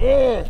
Ugh.